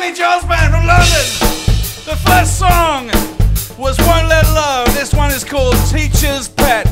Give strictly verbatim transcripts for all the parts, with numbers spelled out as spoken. Danny Giles Band from London. The first song was Won't Let Love. This one is called Teacher's Pet.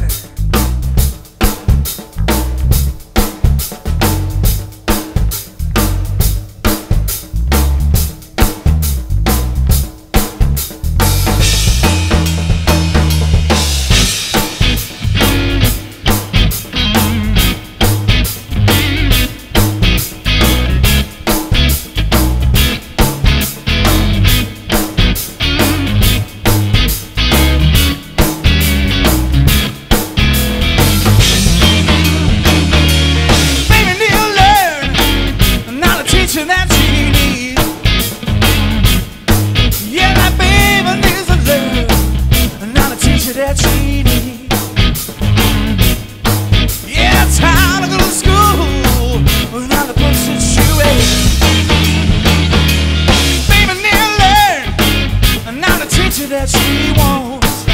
That she wants.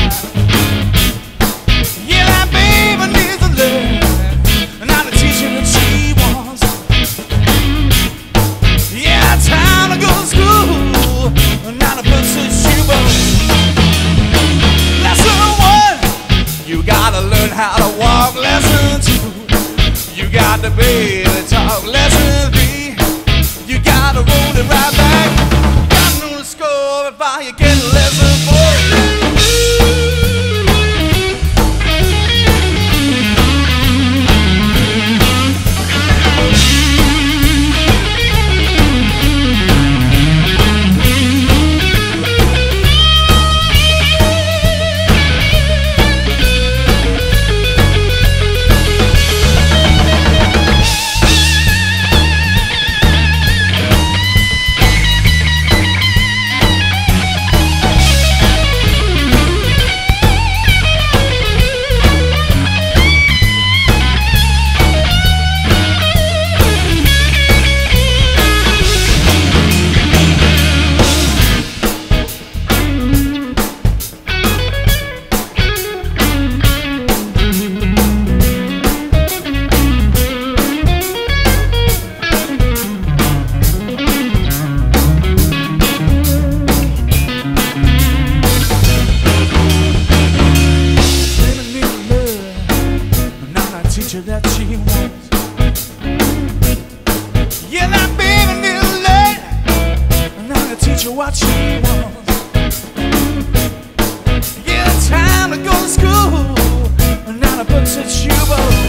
Yeah, that baby needs to learn, not a teacher that she wants. Yeah, time to go to school, not a person she wants. Lesson one, you gotta learn how to walk. Lesson two, you got to be able to talk. Lesson three, you gotta roll it right back. Got to know the score before you get a lesson. That she wants. Yeah, that baby needs to learn, and I'm gonna teach her what she wants. Yeah, time to go to school, and not a bunch of shoebox.